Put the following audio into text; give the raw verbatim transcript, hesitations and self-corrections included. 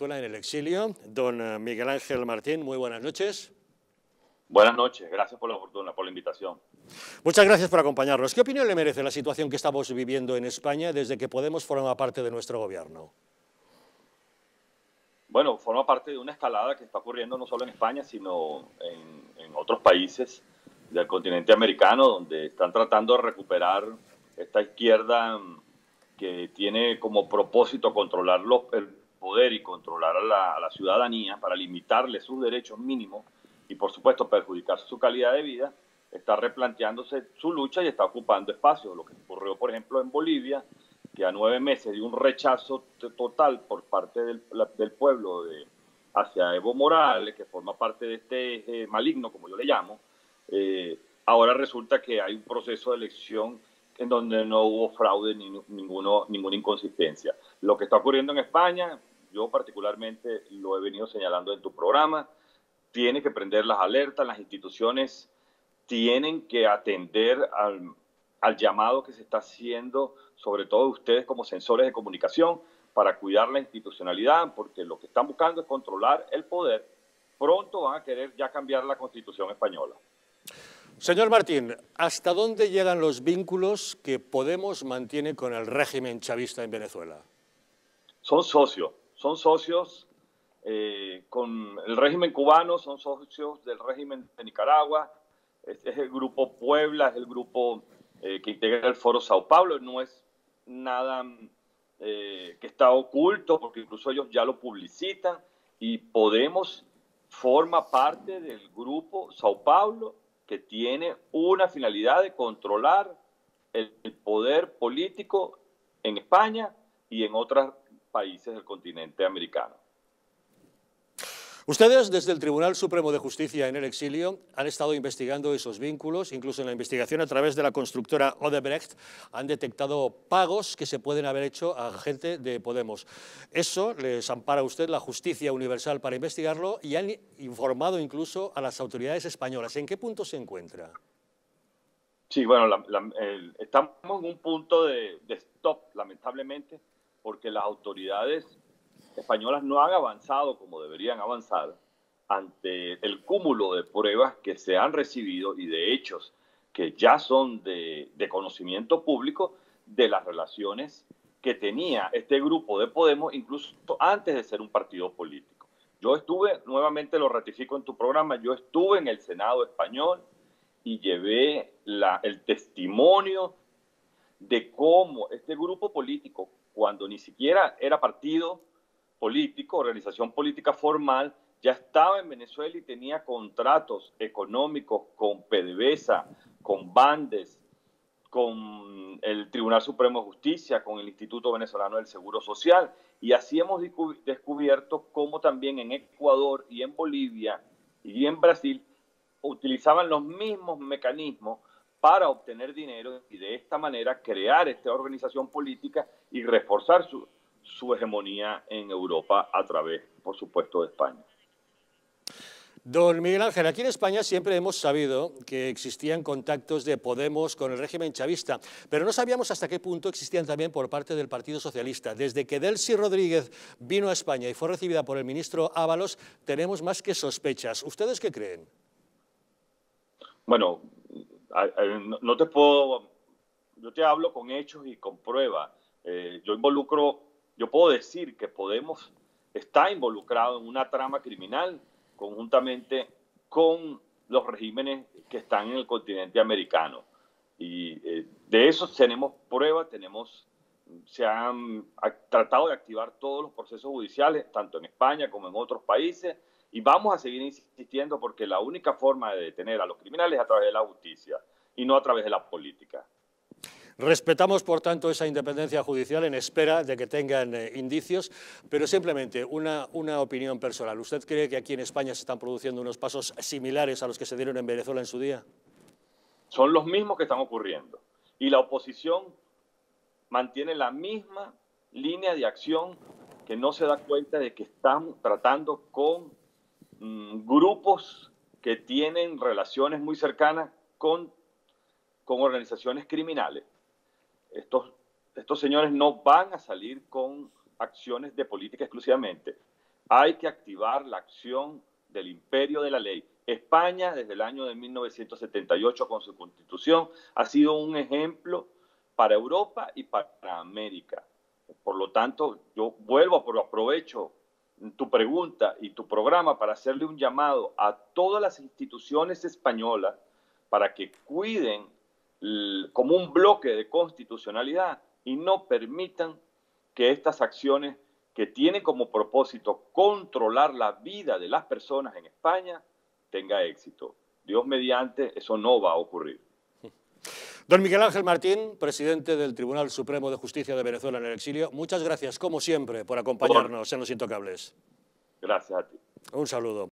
Venezuela en el exilio. Don Miguel Ángel Martín, muy buenas noches. Buenas noches, gracias por la oportunidad, por la invitación. Muchas gracias por acompañarnos. ¿Qué opinión le merece la situación que estamos viviendo en España desde que Podemos forma parte de nuestro gobierno? Bueno, forma parte de una escalada que está ocurriendo no solo en España, sino en, en otros países del continente americano, donde están tratando de recuperar esta izquierda que tiene como propósito controlar los, el poder y controlar a la, a la ciudadanía para limitarle sus derechos mínimos y, por supuesto, perjudicar su calidad de vida. Está replanteándose su lucha y está ocupando espacio. Lo que ocurrió, por ejemplo, en Bolivia, que a nueve meses de un rechazo total por parte del, la, del pueblo de, hacia Evo Morales, que forma parte de este eje maligno, como yo le llamo, eh, ahora resulta que hay un proceso de elección en donde no hubo fraude ni ninguno, ninguna inconsistencia. Lo que está ocurriendo en España, yo particularmente lo he venido señalando en tu programa, tiene que prender las alertas, las instituciones tienen que atender al... al llamado que se está haciendo, sobre todo ustedes como censores de comunicación, para cuidar la institucionalidad, porque lo que están buscando es controlar el poder. Pronto van a querer ya cambiar la Constitución española. Señor Martín, ¿hasta dónde llegan los vínculos que Podemos mantiene con el régimen chavista en Venezuela? Son socios, son socios eh, con el régimen cubano, son socios del régimen de Nicaragua, es, es el Grupo Puebla, es el Grupo... Eh, que integra el Foro Sao Paulo. No es nada eh, que está oculto, porque incluso ellos ya lo publicitan, y Podemos forma parte del Grupo Sao Paulo, que tiene una finalidad de controlar el, el poder político en España y en otros países del continente americano. Ustedes, desde el Tribunal Supremo de Justicia en el exilio, han estado investigando esos vínculos. Incluso en la investigación a través de la constructora Odebrecht han detectado pagos que se pueden haber hecho a gente de Podemos. Eso les ampara a usted la justicia universal para investigarlo, y han informado incluso a las autoridades españolas. ¿En qué punto se encuentra? Sí, bueno, la, la, el, estamos en un punto de, de stop, lamentablemente, porque las autoridades españolas no han avanzado como deberían avanzar ante el cúmulo de pruebas que se han recibido y de hechos que ya son de, de conocimiento público, de las relaciones que tenía este grupo de Podemos incluso antes de ser un partido político. Yo estuve, nuevamente lo ratifico en tu programa, yo estuve en el Senado español y llevé la, el testimonio de cómo este grupo político, cuando ni siquiera era partido político, organización política formal, ya estaba en Venezuela y tenía contratos económicos con P D V S A, con BANDES, con el Tribunal Supremo de Justicia, con el Instituto Venezolano del Seguro Social, y así hemos descubierto cómo también en Ecuador y en Bolivia y en Brasil utilizaban los mismos mecanismos para obtener dinero y de esta manera crear esta organización política y reforzar su su hegemonía en Europa a través, por supuesto, de España. Don Miguel Ángel, aquí en España siempre hemos sabido que existían contactos de Podemos con el régimen chavista, pero no sabíamos hasta qué punto existían también por parte del Partido Socialista. Desde que Delcy Rodríguez vino a España y fue recibida por el ministro Ábalos, tenemos más que sospechas. ¿Ustedes qué creen? Bueno, no te puedo... Yo te hablo con hechos y con pruebas. Eh, yo involucro, yo puedo decir que Podemos está involucrado en una trama criminal conjuntamente con los regímenes que están en el continente americano. Y eh, de eso tenemos pruebas, tenemos, se han ha, tratado de activar todos los procesos judiciales, tanto en España como en otros países, y vamos a seguir insistiendo porque la única forma de detener a los criminales es a través de la justicia y no a través de la política. Respetamos, por tanto, esa independencia judicial en espera de que tengan eh, indicios, pero simplemente una, una opinión personal. ¿Usted cree que aquí en España se están produciendo unos pasos similares a los que se dieron en Venezuela en su día? Son los mismos que están ocurriendo. Y la oposición mantiene la misma línea de acción, que no se da cuenta de que están tratando con mm, grupos que tienen relaciones muy cercanas con, con organizaciones criminales. Estos, estos señores no van a salir con acciones de política exclusivamente. Hay que activar la acción del imperio de la ley. España, desde el año de mil novecientos setenta y ocho, con su constitución, ha sido un ejemplo para Europa y para América. Por lo tanto, yo vuelvo, pero aprovecho tu pregunta y tu programa para hacerle un llamado a todas las instituciones españolas para que cuiden como un bloque de constitucionalidad y no permitan que estas acciones que tienen como propósito controlar la vida de las personas en España tenga éxito. Dios mediante, eso no va a ocurrir. Don Miguel Ángel Martín, presidente del Tribunal Supremo de Justicia de Venezuela en el exilio, muchas gracias, como siempre, por acompañarnos en Los Intocables. Gracias a ti. Un saludo.